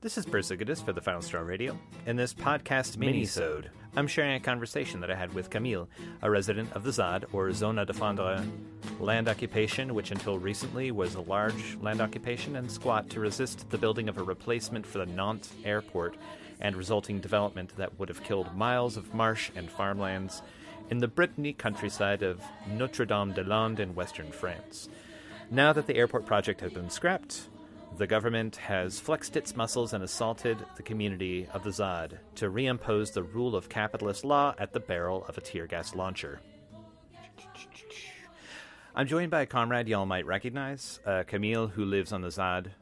This is Bursa for the Final Straw Radio. In this podcast minisode, I'm sharing a conversation that I had with Camille, a resident of the ZAD, or Zone à Défendre, land occupation, which until recently was a large land occupation and squat to resist the building of a replacement for the Nantes airport and resulting development that would have killed miles of marsh and farmlands in the Brittany countryside of Notre-Dame-des-Landes in western France. Now that the airport project has been scrapped, the government has flexed its muscles and assaulted the community of the ZAD to reimpose the rule of capitalist law at the barrel of a tear gas launcher. I'm joined by a comrade y'all might recognize, Camille, who lives on the ZAD,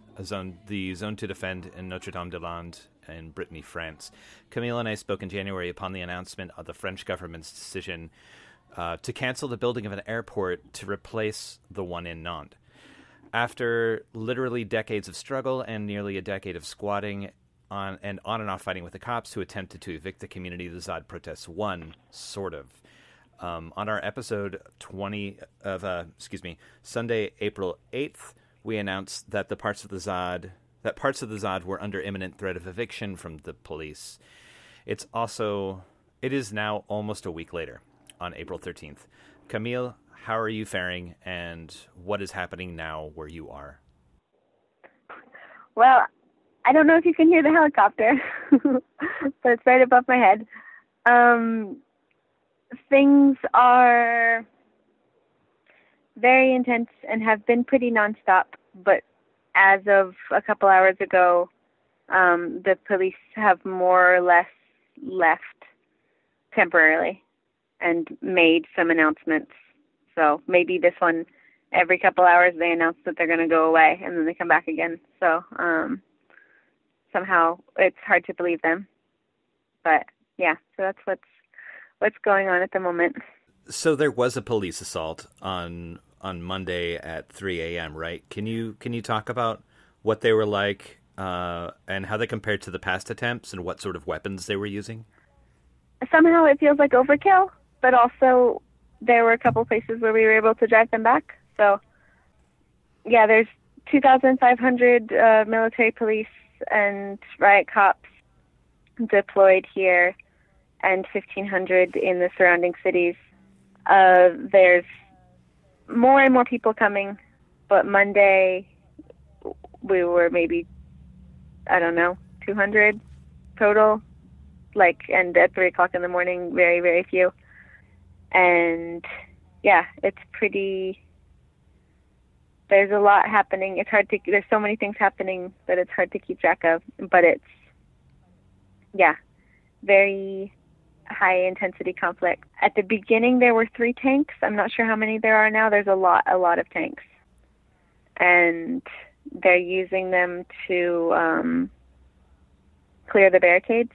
the zone to defend in Notre-Dame-des-Landes in Brittany, France. Camille and I spoke in January upon the announcement of the French government's decision to cancel the building of an airport to replace the one in Nantes. After literally decades of struggle and nearly a decade of squatting on and off fighting with the cops who attempted to evict the community, the ZAD protests won, sort of. On our episode Sunday, April 8th, we announced that parts of the ZAD were under imminent threat of eviction from the police. It is now almost a week later, on April 13th. Camille, how are you faring, and what is happening now where you are? Well, I don't know if you can hear the helicopter, but it's right above my head. Things are very intense and have been pretty nonstop, but as of a couple hours ago, the police have more or less left temporarily and made some announcements. So maybe this one, every couple hours, they announce that they're going to go away, and then they come back again. So somehow it's hard to believe them. But, yeah, so that's what's going on at the moment. So there was a police assault on Monday at 3 a.m., right? Can you talk about what they were like and how they compared to the past attempts and what sort of weapons they were using? Somehow it feels like overkill, but also there were a couple places where we were able to drive them back. So, yeah, there's 2,500 military police and riot cops deployed here and 1,500 in the surrounding cities. There's more and more people coming, but Monday we were maybe, 200 total, and at 3 o'clock in the morning, very, very few. And, yeah, it's pretty, there's a lot happening. There's so many things happening that it's hard to keep track of, but it's, very high intensity conflict. At the beginning, there were 3 tanks. I'm not sure how many there are now. There's a lot of tanks. And they're using them to clear the barricades.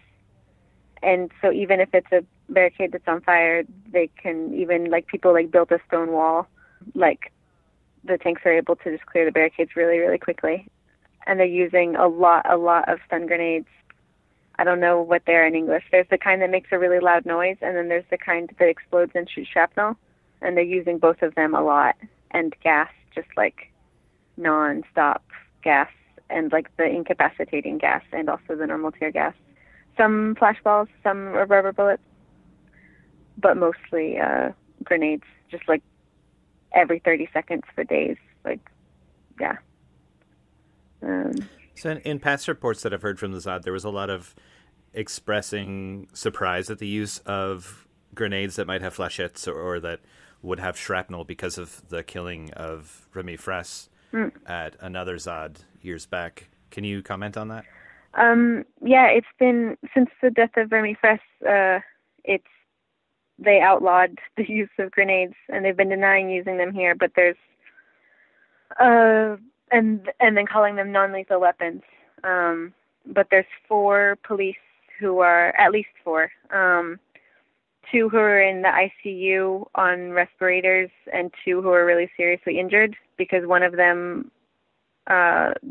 And so even if it's a barricade that's on fire, they can built a stone wall. The tanks are able to just clear the barricades really, really quickly. And they're using a lot of stun grenades. I don't know what they are in English. There's the kind that makes a really loud noise, and then there's the kind that explodes and shoots shrapnel. And they're using both of them a lot. And gas, just non-stop gas, and the incapacitating gas, and also the normal tear gas. Some flashballs, some rubber bullets, but mostly grenades, just every 30 seconds for days. So in past reports that I've heard from the ZAD, there was a lot of expressing surprise at the use of grenades that might have flechettes or that would have shrapnel because of the killing of Rémi Fraisse at another ZAD years back. Can you comment on that? It's been, since the death of Rémi Fraisse, they outlawed the use of grenades, and they've been denying using them here, but there's, and then calling them non-lethal weapons. But there's 4 police who are, at least 4, 2 who are in the ICU on respirators and 2 who are really seriously injured because one of them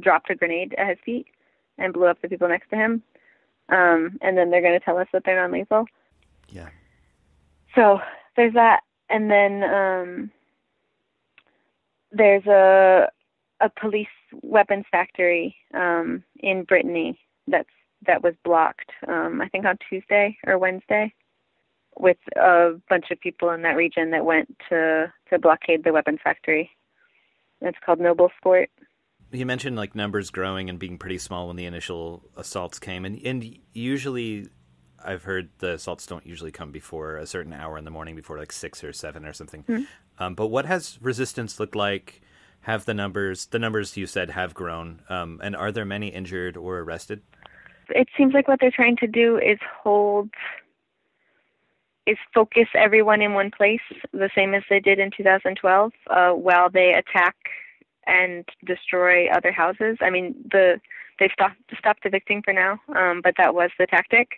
dropped a grenade at his feet and blew up the people next to him. And then they're going to tell us that they're non-lethal. Yeah. So there's that. And then there's a police weapons factory in Brittany that was blocked, I think on Tuesday or Wednesday, with a bunch of people in that region that went to blockade the weapon factory. It's called Noblesport. You mentioned like numbers growing and being pretty small when the initial assaults came, and usually I've heard the assaults don't usually come before a certain hour in the morning, before like 6 or 7 or something. Mm-hmm. But what has resistance looked like? Have the numbers you said have grown, and are there many injured or arrested? It seems like what they're trying to do is focus everyone in one place, the same as they did in 2012, while they attack and destroy other houses. I mean, they've stopped evicting for now, but that was the tactic.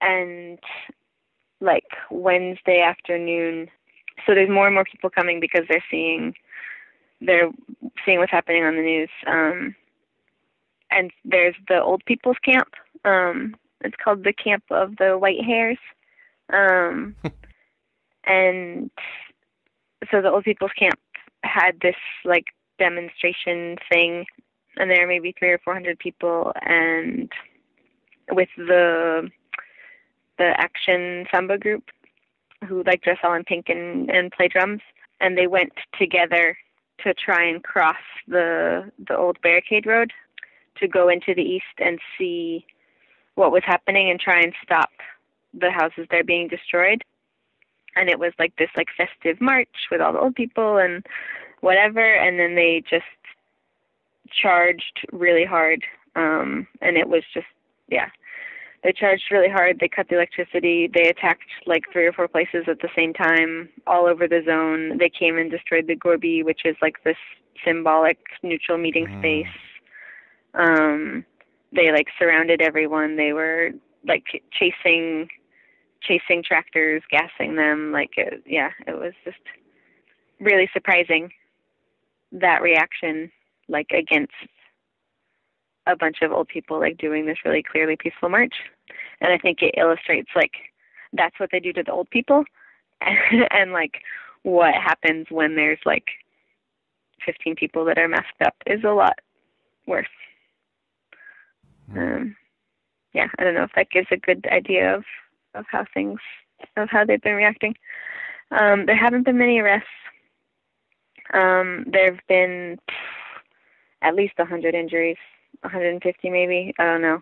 And like Wednesday afternoon, so there's more and more people coming because they're seeing what's happening on the news. And there's the old people's camp. It's called the Camp of the White Hairs. And so the old people's camp had this like demonstration thing, and there were maybe 300 or 400 people, and with the Action Samba group, who like dress all in pink and play drums, and they went together to try and cross the old barricade road to go into the east and see what was happening and try and stop the houses that are being destroyed. And it was like this like festive march with all the old people and whatever, and then they just charged really hard, and it was just, yeah, they charged really hard. They cut the electricity. They attacked like 3 or 4 places at the same time, all over the zone. They came and destroyed the Gorby, which is like this symbolic neutral meeting space. They like surrounded everyone. They were like chasing tractors, gassing them. Like, it was just really surprising, that reaction, like against a bunch of old people like doing this really clearly peaceful march. And I think it illustrates like that's what they do to the old people, and like what happens when there's like 15 people that are masked up is a lot worse. I don't know if that gives a good idea of how they've been reacting. There haven't been many arrests. There have been at least 100 injuries, 150 maybe, I don't know.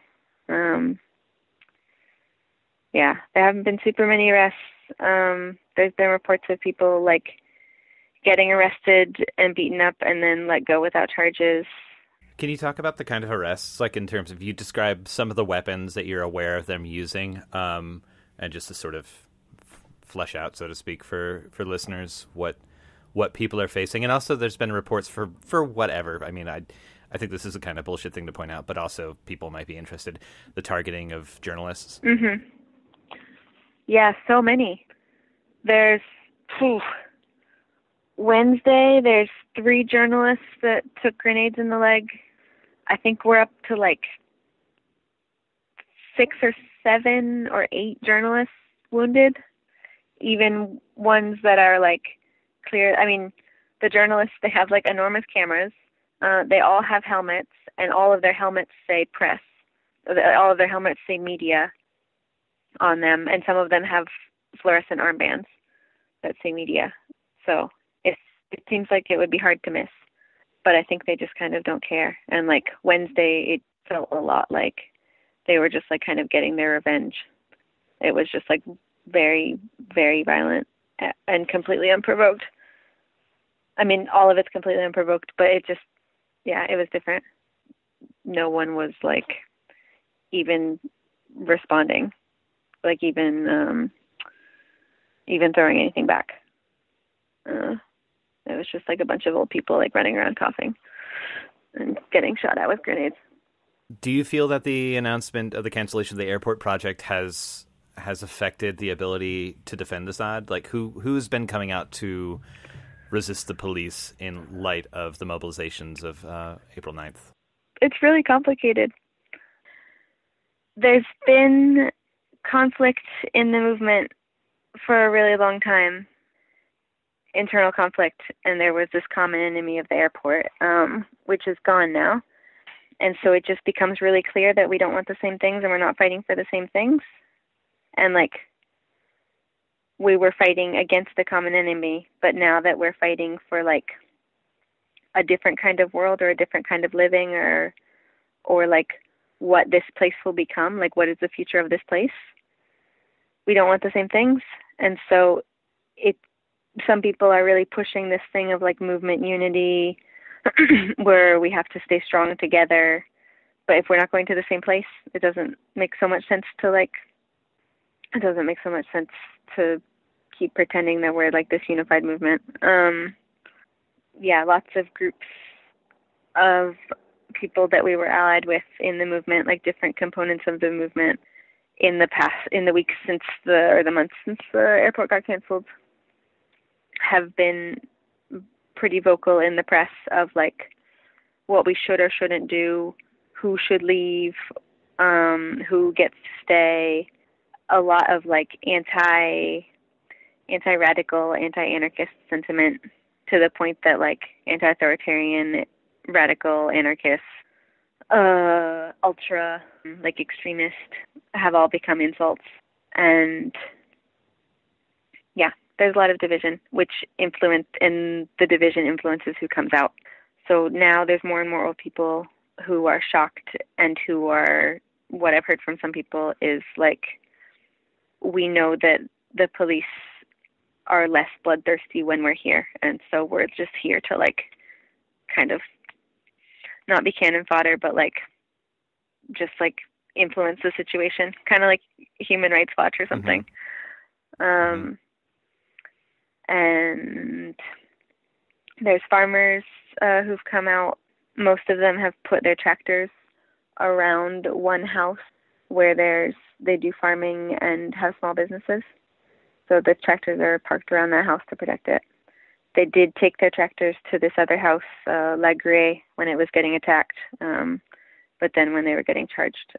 There haven't been super many arrests. There's been reports of people like getting arrested and beaten up and then let go without charges. Can you talk about the kind of arrests, like in terms of, you describe some of the weapons that you're aware of them using, and just to sort of flesh out, so to speak, for listeners, what people are facing. And also there's been reports for whatever. I mean, I think this is a kind of bullshit thing to point out, but also people might be interested, the targeting of journalists. Mm-hmm. Yeah, so many. There's... Wednesday, there's 3 journalists that took grenades in the leg. I think we're up to like 6 or 7 or 8 journalists wounded, even ones that are like clear. I mean, the journalists, they have like enormous cameras. They all have helmets, and all of their helmets say press. All of their helmets say media on them, and some of them have fluorescent armbands that say media. So it seems like it would be hard to miss, but I think they just kind of don't care. And like Wednesday, it felt a lot like they were just like kind of getting their revenge. It was just like very, very violent and completely unprovoked. I mean, all of it's completely unprovoked, but it just, it was different. No one was like even responding, like even throwing anything back. It was just like a bunch of old people like running around coughing and getting shot at with grenades. Do you feel that the announcement of the cancellation of the airport project has affected the ability to defend Assad? Like who's been coming out to resist the police in light of the mobilizations of April 9th? It's really complicated. There's been conflict in the movement for a really long time. Internal conflict, and there was this common enemy of the airport, which is gone now. And so it just becomes really clear that we don't want the same things and we're not fighting for the same things. And like we were fighting against the common enemy, but now that we're fighting for like a different kind of world or a different kind of living or like what this place will become, like what is the future of this place? We don't want the same things. And so some people are really pushing this thing of like movement unity where we have to stay strong together. But if we're not going to the same place, it doesn't make so much sense to keep pretending that we're like this unified movement. Yeah, lots of groups of people that we were allied with in the movement, like different components of the movement in the weeks since the months since the airport got canceled, have been pretty vocal in the press of like what we should or shouldn't do, who should leave, who gets to stay. A lot of like anti-radical, anti-anarchist sentiment, to the point that like anti-authoritarian, radical, anarchist, ultra, like extremist, have all become insults. And yeah, there's a lot of division, and the division influences who comes out. So now there's more and more old people who are shocked and who are, what I've heard from some people is like, we know that the police are less bloodthirsty when we're here. And so we're just here to like, kind of not be cannon fodder, but like, just like influence the situation, kind of like Human Rights Watch or something. Mm-hmm. And there's farmers who've come out. Most of them have put their tractors around one house where they do farming and have small businesses. So the tractors are parked around that house to protect it. They did take their tractors to this other house, La Grée, when it was getting attacked. But then when they were getting charged,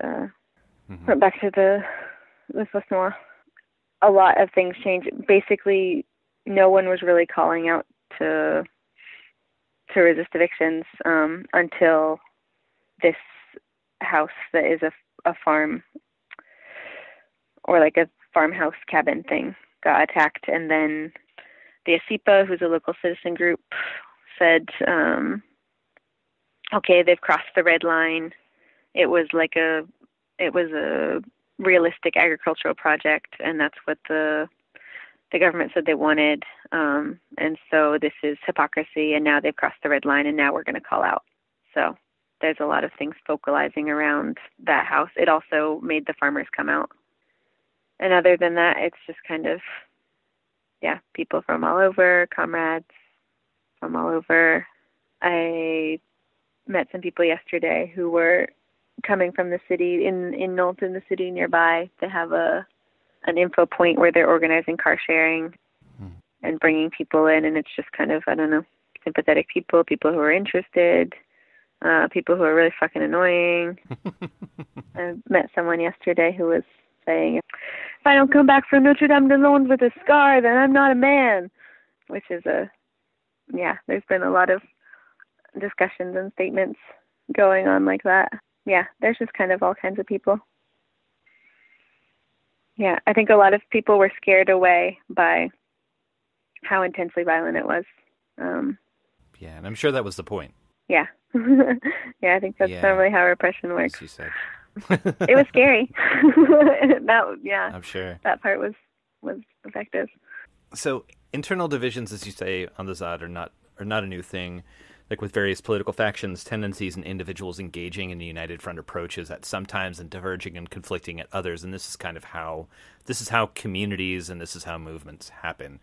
went back to the Fosse Noire. A lot of things changed. Basically, no one was really calling out to resist evictions until this house that is a farm or like a farmhouse cabin thing got attacked. And then the ACIPA, who's a local citizen group, said, okay, they've crossed the red line. It was a realistic agricultural project, and that's what the government said they wanted. And so this is hypocrisy, and now they've crossed the red line, and now we're going to call out. So there's a lot of things vocalizing around that house. It also made the farmers come out. And other than that, it's just kind of, yeah, people from all over, comrades from all over. I met some people yesterday who were coming from the city, in Nolton, the city nearby. They have an info point where they're organizing car sharing and bringing people in. And it's just kind of, I don't know, sympathetic people who are interested, people who are really fucking annoying. I met someone yesterday who was saying, if I don't come back from Notre-Dame-des-Landes with a scar, then I'm not a man, which is there's been a lot of discussions and statements going on like that. Yeah, there's just kind of all kinds of people. Yeah, I think a lot of people were scared away by how intensely violent it was. Yeah, and I'm sure that was the point. Yeah. Yeah, I think that's normally how repression works. As you said. It was scary. I'm sure. That part was effective. So internal divisions, as you say, on the Zad are not a new thing. Like with various political factions, tendencies, and individuals engaging in a united front approaches at sometimes and diverging and conflicting at others. And this is kind of how communities and this is how movements happen,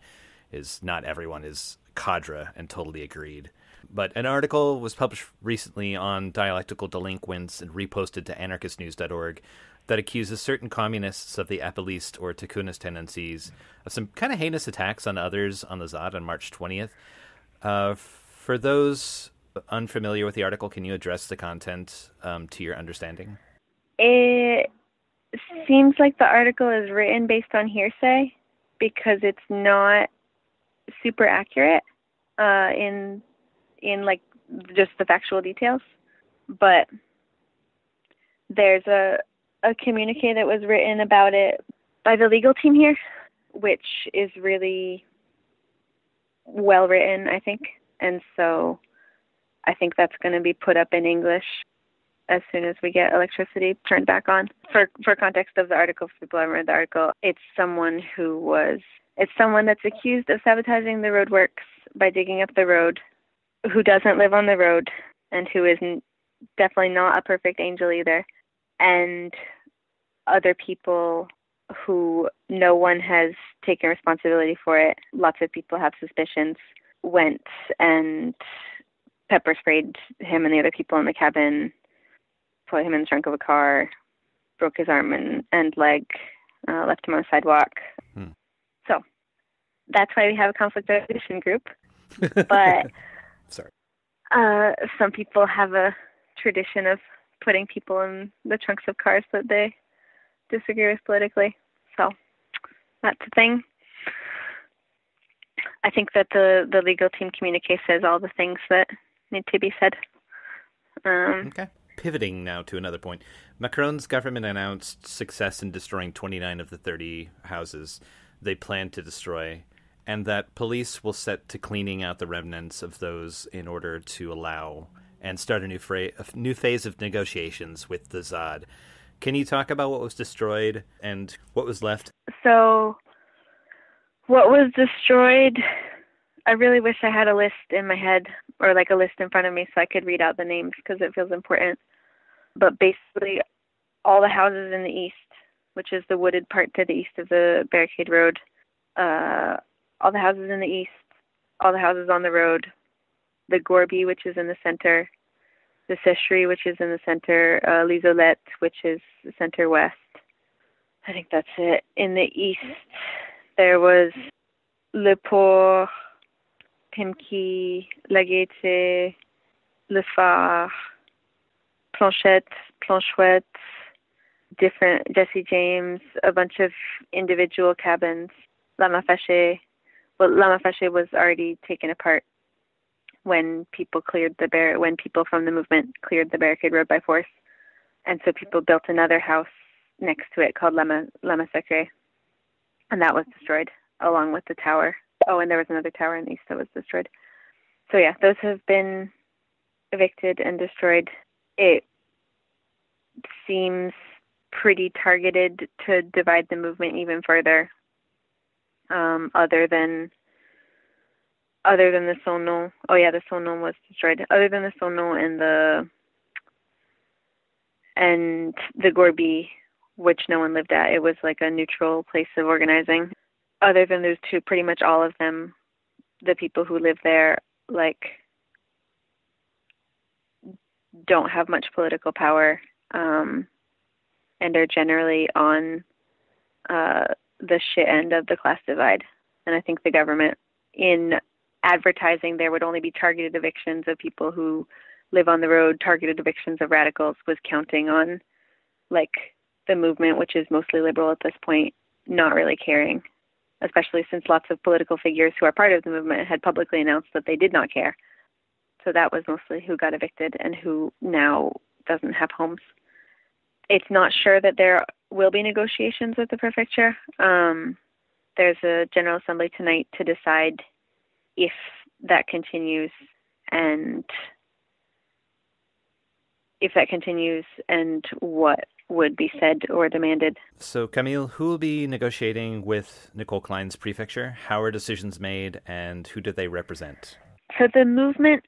is not everyone is cadre and totally agreed. But an article was published recently on dialectical delinquents and reposted to anarchistnews.org that accuses certain communists of the apeliste or tikunist tendencies of some kind of heinous attacks on others on the Zad on March 20th. For those unfamiliar with the article, can you address the content to your understanding? It seems like the article is written based on hearsay because it's not super accurate in like just the factual details. But There's a communique that was written about it by the legal team here, which is really well written, I think. And so I think that's going to be put up in English as soon as we get electricity turned back on. For context of the article, for people who haven't read the article, it's someone that's accused of sabotaging the roadworks by digging up the road, who doesn't live on the road, and who is definitely not a perfect angel either, and other people who no one has taken responsibility for it. Lots of people have suspicions, went and pepper sprayed him and the other people in the cabin, put him in the trunk of a car, broke his arm and leg, left him on the sidewalk. Hmm. So that's why we have a conflict resolution group. But sorry. Some people have a tradition of putting people in the trunks of cars that they disagree with politically. So that's a thing. I think that the legal team communique says all the things that need to be said. Okay. Pivoting now to another point. Macron's government announced success in destroying 29 of the 30 houses they plan to destroy, and that police will set to cleaning out the remnants of those in order to allow and start a new phase of negotiations with the ZAD. Can you talk about what was destroyed and what was left? So what was destroyed, I really wish I had a list in my head, or like a list in front of me so I could read out the names because it feels important. But basically all the houses in the east, which is the wooded part to the east of the barricade road, all the houses in the east, all the houses on the road, the Gorby, which is in the center, the Sechery, which is in the center, L'Isolette, which is the center west. I think that's it. In the east, there was Le Port, Pimki, La Gaîté, Le Phare, Planchouette, different Jesse James, a bunch of individual cabins, Lama Fâché. Well, Lama Fâché was already taken apart when people when people from the movement cleared the barricade road by force, and so people built another house next to it called Lama Sacré, and that was destroyed along with the tower. Oh, and there was another tower in the east that was destroyed. So yeah, those have been evicted and destroyed. It seems pretty targeted to divide the movement even further. Other than the Sonneau. Oh, yeah, the Sonneau was destroyed. Other than the Sonneau and the Gorby, which no one lived at, it was like a neutral place of organizing. Other than those two, pretty much all of them, the people who live there, don't have much political power, and are generally on the shit end of the class divide. And I think the government, in advertising there would only be targeted evictions of people who live on the road, targeted evictions of radicals, was counting on the movement, which is mostly liberal at this point, not really caring, especially since lots of political figures who are part of the movement had publicly announced that they did not care. So that was mostly who got evicted and who now doesn't have homes. It's not sure that there will be negotiations with the prefecture. There's a General Assembly tonight to decide if that continues, and what would be said or demanded. So, Camille, who will be negotiating with Nicole Klein's prefecture? How are decisions made, and who do they represent? So the movement,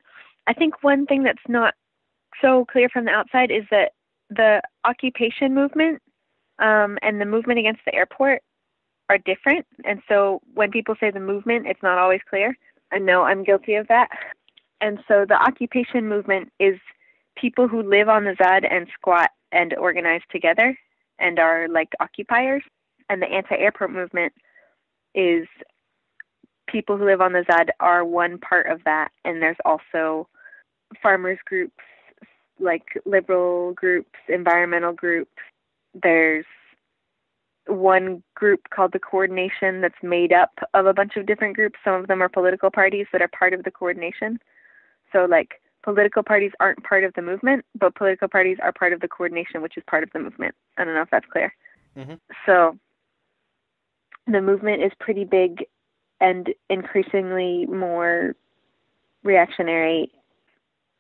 I think one thing that's not so clear from the outside is that the occupation movement and the movement against the airport are different. And so when people say the movement, it's not always clear. I know I'm guilty of that. And so the occupation movement is people who live on the ZAD and squat and organize together and are occupiers. And the anti-airport movement is people who live on the ZAD are one part of that. And there's also farmers groups, liberal groups, environmental groups. There's one group called the Coordination that's made up of a bunch of different groups. Some of them are political parties that are part of the Coordination. So political parties aren't part of the movement, but political parties are part of the coordination, which is part of the movement. I don't know if that's clear. Mm-hmm. So the movement is pretty big and increasingly more reactionary.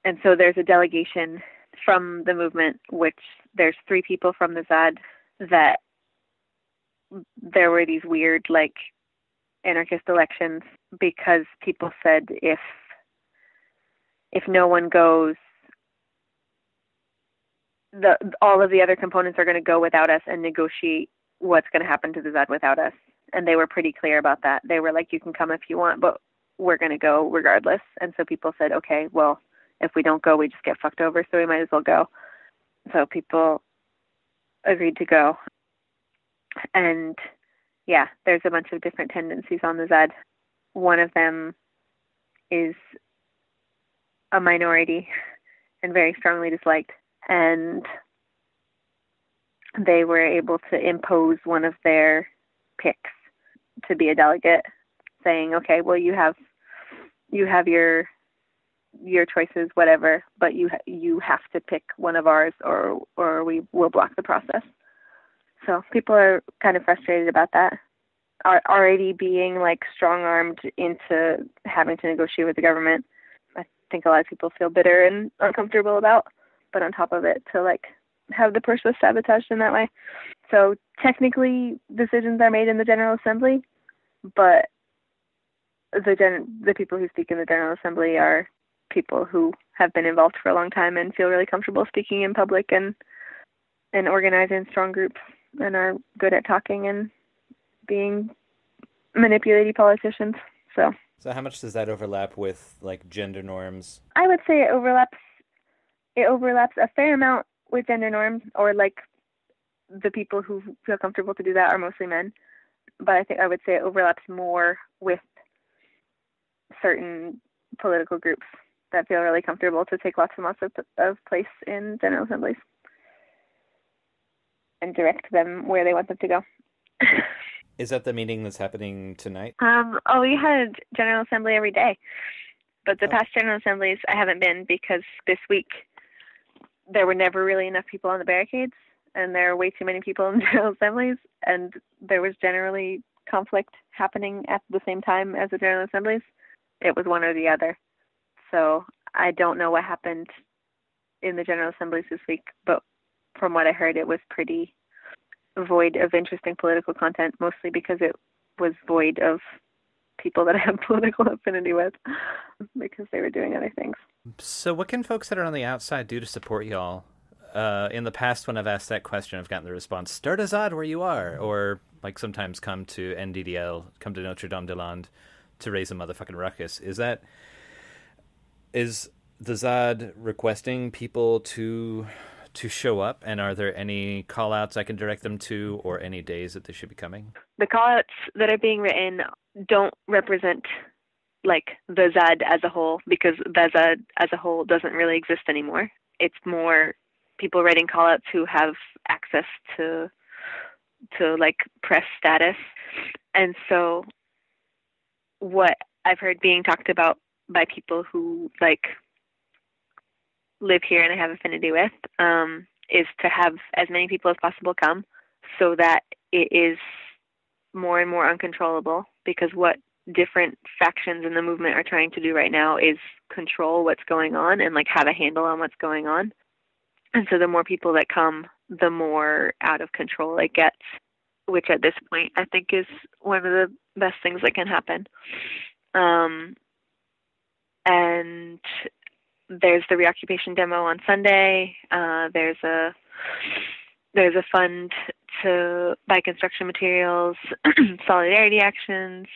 And so there's a delegation from the movement, which there's 3 people from the ZAD, that there were these weird, like, anarchist elections because people said if no one goes, all of the other components are going to go without us and negotiate what's going to happen to the ZAD without us. And they were pretty clear about that. They were like, you can come if you want, but we're going to go regardless. And so people said, okay, well, if we don't go, we just get fucked over, so we might as well go. So people agreed to go. And yeah, there's a bunch of different tendencies on the ZAD. One of them is a minority and very strongly disliked. And they were able to impose one of their picks to be a delegate, saying, okay, well, you have your choices, whatever, but you have to pick one of ours or we will block the process. So people are kind of frustrated about that, are already being like strong-armed into having to negotiate with the government. I think a lot of people feel bitter and uncomfortable about, but on top of it, to like have the push was sabotaged in that way. So technically decisions are made in the General Assembly, but the people who speak in the General Assembly are people who have been involved for a long time and feel really comfortable speaking in public and organizing strong groups and are good at talking and being manipulating politicians. So how much does that overlap with like gender norms? I would say it overlaps a fair amount with gender norms, or like the people who feel comfortable to do that are mostly men. But I think I would say it overlaps more with certain political groups that feel really comfortable to take lots and lots of place in general assemblies and direct them where they want them to go. Is that the meeting that's happening tonight? We had general assembly every day, but the past general assemblies I haven't been, because this week there were never really enough people on the barricades, and there are way too many people in general assemblies, and there was generally conflict happening at the same time as the general assemblies. It was one or the other. So I don't know what happened in the general assemblies this week, but from what I heard, it was pretty void of interesting political content, mostly because it was void of people that I have political affinity with, because they were doing other things. So what can folks that are on the outside do to support y'all? In the past, when I've asked that question, I've gotten the response, start a ZAD where you are, or like sometimes come to NDDL, come to Notre-Dame-des-Landes to raise a motherfucking ruckus. Is the ZAD requesting people to show up, and are there any call-outs I can direct them to, or any days that they should be coming? The call-outs that are being written don't represent like the ZAD as a whole, because the ZAD as a whole doesn't really exist anymore. It's more people writing call-outs who have access to like press status, and so what I've heard being talked about by people who like live here and I have affinity with is to have as many people as possible come, so that it is more and more uncontrollable, because what different factions in the movement are trying to do right now is control what's going on and like have a handle on what's going on. And so the more people that come, the more out of control it gets, which at this point I think is one of the best things that can happen. And there's the reoccupation demo on Sunday. There's a fund to buy construction materials, solidarity actions.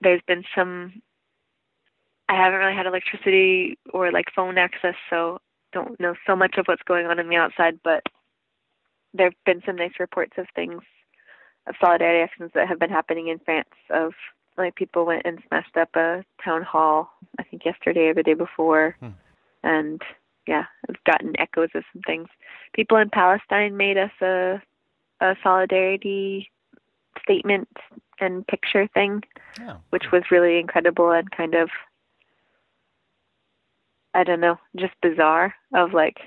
There's been some, I haven't really had electricity or like phone access, so don't know so much of what's going on the outside, but there've been some nice reports of things, of solidarity actions that have been happening in France, of like people went and smashed up a town hall, I think yesterday or the day before. And yeah, I've gotten echoes of some things. People in Palestine made us a solidarity statement and picture thing, which was really incredible and kind of I don't know, just bizarre of like,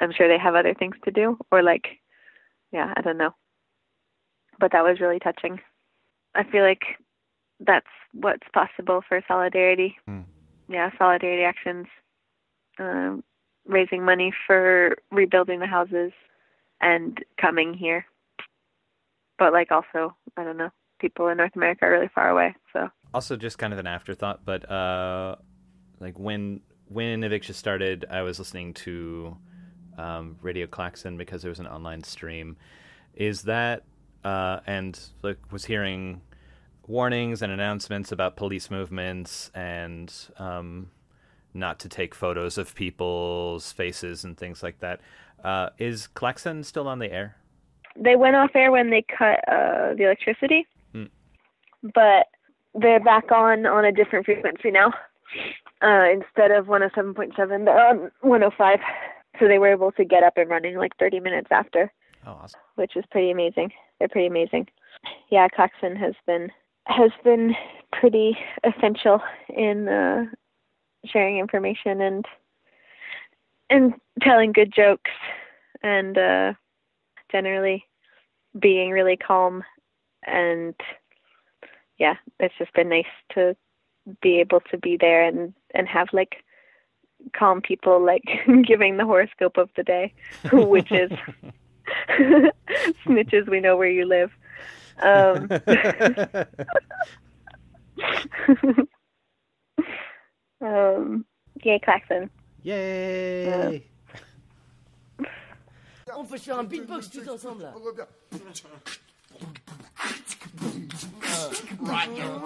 I'm sure they have other things to do or like, yeah, I don't know. But that was really touching. I feel like that's what's possible for solidarity. Yeah, solidarity actions, raising money for rebuilding the houses and coming here. But like also, I don't know, people in North America are really far away. So also just kind of an afterthought, but like when eviction started, I was listening to Radio Klaxon because there was an online stream. Is that and like was hearing warnings and announcements about police movements and not to take photos of people's faces and things like that. Is Klaxon still on the air? They went off air when they cut the electricity, but they're back on a different frequency now. Instead of 107.7, they're on 105. So they were able to get up and running like 30 minutes after, awesome. Which is pretty amazing. They're pretty amazing. Yeah, Klaxon has been pretty essential in sharing information and telling good jokes and generally being really calm. And yeah, it's just been nice to be able to be there and have like calm people like giving the horoscope of the day, which is snitches, we know where you live. Yay, Klaxon. Yay. On peut faire un beatbox tout ensemble là. Radio.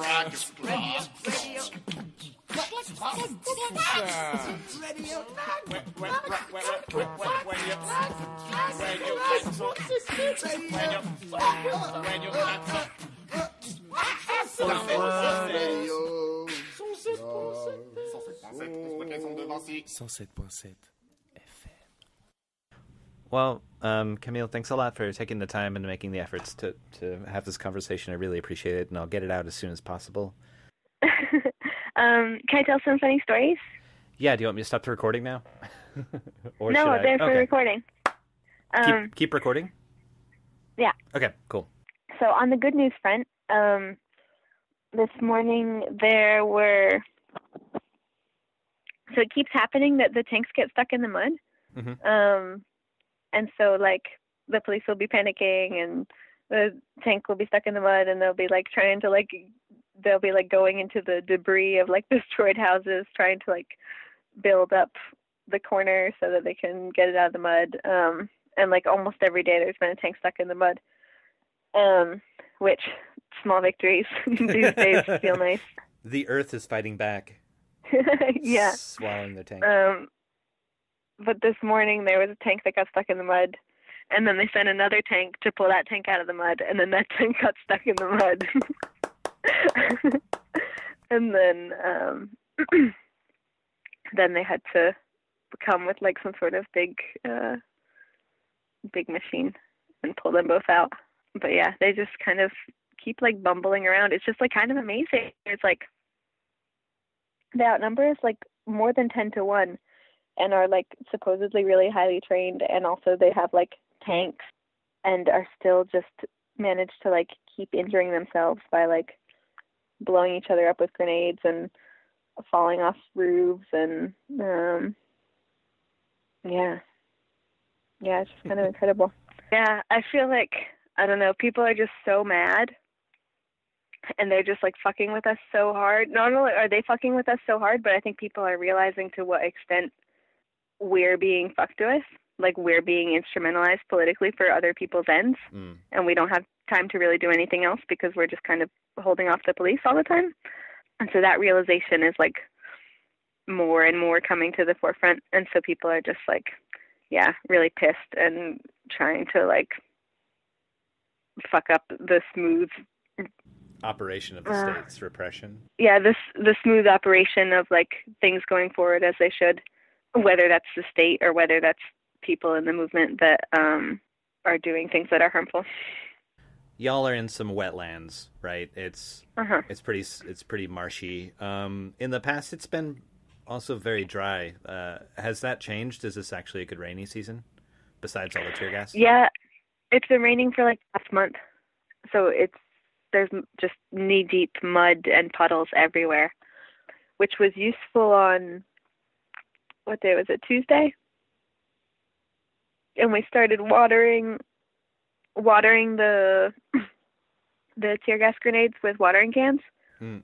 107.7 FM. Well, Camille, thanks a lot for taking the time and making the efforts to have this conversation. I really appreciate it, and I'll get it out as soon as possible. Can I tell some funny stories? Yeah, do you want me to stop the recording now? Or no, they're for recording. Keep recording? Yeah. Okay, cool. So on the good news front, this morning there were... So it keeps happening that the tanks get stuck in the mud. Mm-hmm. And so like the police will be panicking and the tank will be stuck in the mud and they'll be like trying to like, they'll be like going into the debris of like destroyed houses, trying to like build up the corner so that they can get it out of the mud. And like almost every day there's been a tank stuck in the mud, which small victories these days feel nice. The earth is fighting back. Yeah. Swallowing the tank. But this morning there was a tank that got stuck in the mud, and then they sent another tank to pull that tank out of the mud, and then that tank got stuck in the mud. And then then they had to come with like some sort of big machine and pull them both out. But yeah, they just kind of keep like bumbling around. It's just like kind of amazing. It's like the outnumber is like more than 10 to 1, and are like supposedly really highly trained, and also they have like tanks, and are still just managed to like keep injuring themselves by like blowing each other up with grenades and falling off roofs and yeah, it's just kind of incredible. Yeah, I feel like, I don't know, people are just so mad. And they're just like fucking with us so hard. Not only are they fucking with us so hard, but I think people are realizing to what extent we're being fucked with. Like we're being instrumentalized politically for other people's ends. And we don't have time to really do anything else because we're just kind of holding off the police all the time. And so that realization is like more and more coming to the forefront. And so people are just like, yeah, really pissed and trying to like fuck up the smooth operation of the state's repression. Yeah, the smooth operation of like things going forward as they should, whether that's the state or whether that's people in the movement that are doing things that are harmful. Y'all are in some wetlands, right? It's pretty marshy. In the past, it's been also very dry. Has that changed? Is this actually a good rainy season besides all the tear gas? Yeah, it's been raining for like last month. So there's just knee-deep mud and puddles everywhere, which was useful on, what day was it, Tuesday? And we started watering the tear gas grenades with watering cans to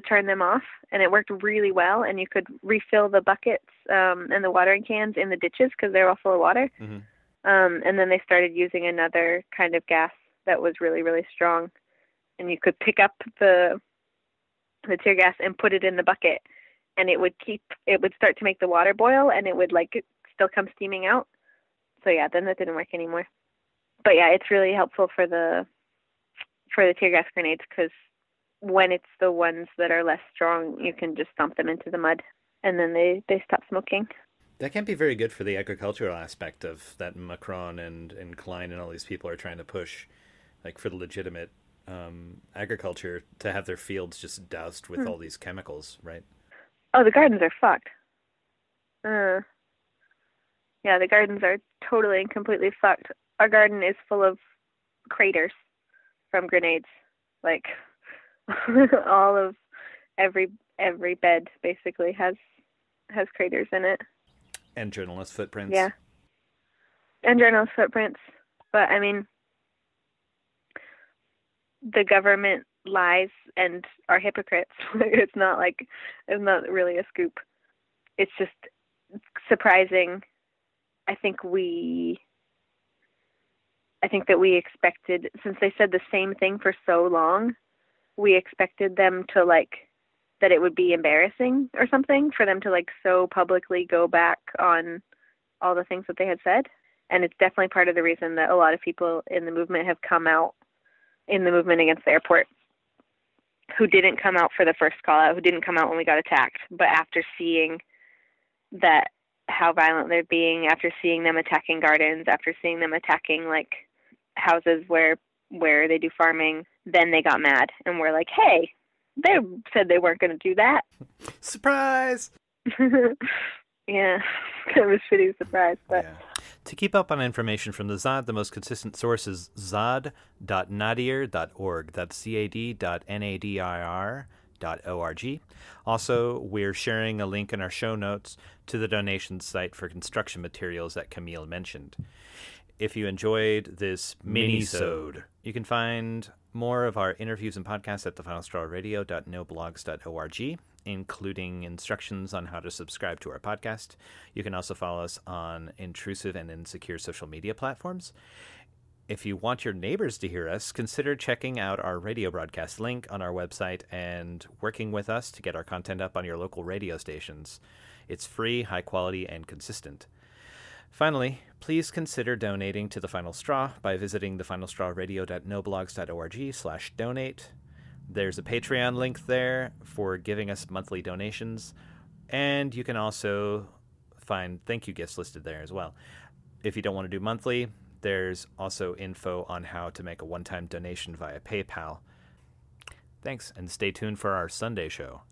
turn them off, and it worked really well, and you could refill the buckets and the watering cans in the ditches because they were all full of water. Mm-hmm. And then they started using another kind of gas that was really, really strong, and you could pick up the tear gas and put it in the bucket, and it would start to make the water boil, and it would like still come steaming out. So yeah, then that didn't work anymore. But yeah, it's really helpful for the tear gas grenades, because when it's the ones that are less strong, you can just dump them into the mud, and then they stop smoking. That can't be very good for the agricultural aspect of that Macron and Klein and all these people are trying to push, like for the legitimate agriculture, to have their fields just doused with all these chemicals, right? Oh, the gardens are fucked. Yeah, the gardens are totally and completely fucked. Our garden is full of craters from grenades, like all of every bed basically has craters in it. And journalist footprints. Yeah. And journalist footprints. But, I mean, the government lies and are hypocrites. It's not really a scoop. It's just surprising. I think that we expected, since they said the same thing for so long, we expected them to, like, that it would be embarrassing or something for them to like so publicly go back on all the things that they had said. And it's definitely part of the reason that a lot of people in the movement have come out in the movement against the airport, who didn't come out for the first call out, who didn't come out when we got attacked. But after seeing that, how violent they're being, after seeing them attacking gardens, after seeing them attacking like houses where they do farming, then they got mad and were like, hey, they said they weren't going to do that. Surprise! Yeah, it was a shitty surprise. But yeah. To keep up on information from the Zad, the most consistent source is zad.nadir.org. That's zad.nadir.org. Also, we're sharing a link in our show notes to the donation site for construction materials that Camille mentioned. If you enjoyed this mini-sode, you can find more of our interviews and podcasts at thefinalstrawradio.noblogs.org, including instructions on how to subscribe to our podcast. You can also follow us on intrusive and insecure social media platforms. If you want your neighbors to hear us, consider checking out our radio broadcast link on our website and working with us to get our content up on your local radio stations. It's free, high quality, and consistent. Finally, please consider donating to The Final Straw by visiting thefinalstrawradio.noblogs.org/donate. There's a Patreon link there for giving us monthly donations, and you can also find thank you gifts listed there as well. If you don't want to do monthly, there's also info on how to make a one-time donation via PayPal. Thanks, and stay tuned for our Sunday show.